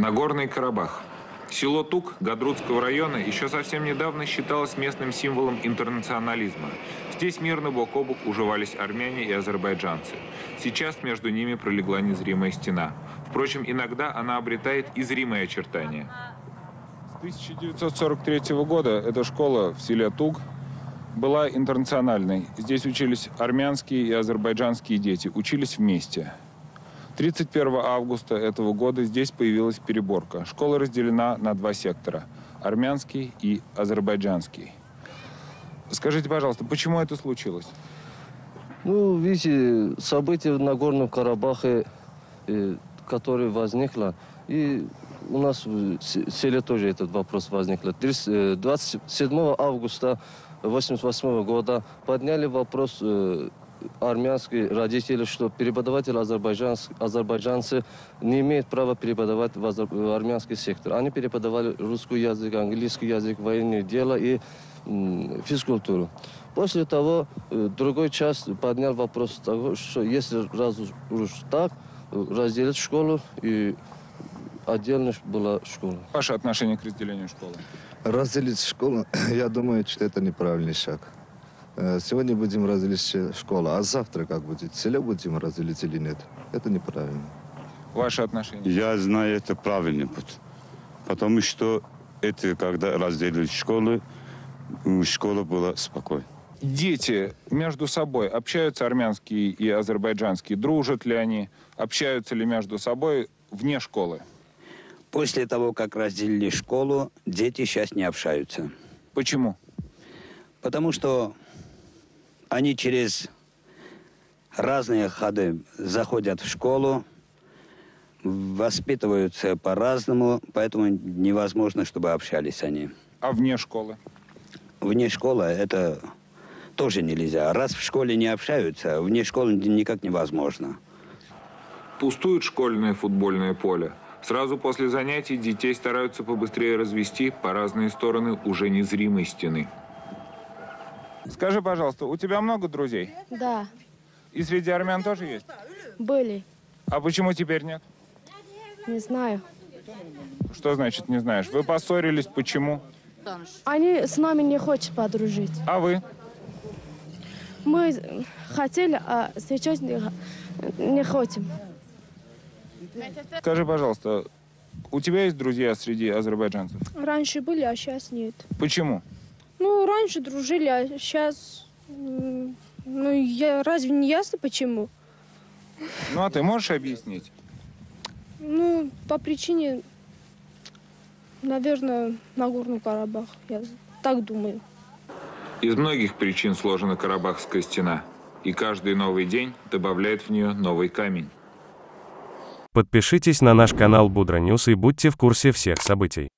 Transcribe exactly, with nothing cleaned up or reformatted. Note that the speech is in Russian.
Нагорный Карабах. Село Туг Гадрутского района еще совсем недавно считалось местным символом интернационализма. Здесь мирно бок о бок уживались армяне и азербайджанцы. Сейчас между ними пролегла незримая стена. Впрочем, иногда она обретает и зримые очертания. С тысяча девятьсот сорок третьего года эта школа в селе Туг была интернациональной. Здесь учились армянские и азербайджанские дети, учились вместе. тридцать первого августа этого года здесь появилась переборка. Школа разделена на два сектора – армянский и азербайджанский. Скажите, пожалуйста, почему это случилось? Ну, видите, события в Нагорном Карабахе, которые возникли, и у нас в селе тоже этот вопрос возник. двадцать седьмого августа тысяча девятьсот восемьдесят восьмого года подняли вопрос армянские родители, что преподаватели азербайджанцы, азербайджанцы не имеют права преподавать в, азер, в армянский сектор. Они преподавали русский язык, английский язык, военные дела и м, физкультуру. После того другой часть поднял вопрос того, что если раз уж так, разделить школу, и отдельно была школа. Ваше отношение к разделению школы? Разделить школу, я думаю, что это неправильный шаг. Сегодня будем разделить школу, а завтра как будет? Село будем разделить или нет? Это неправильно. Ваше отношение? Я знаю, это правильный путь. Потому что это, когда разделили школы, школа была спокойна. Дети между собой общаются, армянские и азербайджанские? Дружат ли они? Общаются ли между собой вне школы? После того, как разделили школу, дети сейчас не общаются. Почему? Потому что они через разные ходы заходят в школу, воспитываются по-разному, поэтому невозможно, чтобы общались они. А вне школы? Вне школы это тоже нельзя. Раз в школе не общаются, вне школы никак невозможно. Пустует школьное футбольное поле. Сразу после занятий детей стараются побыстрее развести по разные стороны уже незримой стены. Скажи, пожалуйста, у тебя много друзей? Да. И среди армян тоже есть? Были. А почему теперь нет? Не знаю. Что значит не знаешь? Вы поссорились, почему? Они с нами не хотят подружить. А вы? Мы хотели, а сейчас не, не хотим. Скажи, пожалуйста, у тебя есть друзья среди азербайджанцев? Раньше были, а сейчас нет. Почему? Ну, раньше дружили, а сейчас, ну, я, разве не ясно, почему? Ну, а ты можешь объяснить? Ну, по причине, наверное, Нагорный Карабах, я так думаю. Из многих причин сложена Карабахская стена, и каждый новый день добавляет в нее новый камень. Подпишитесь на наш канал Будра Ньюс и будьте в курсе всех событий.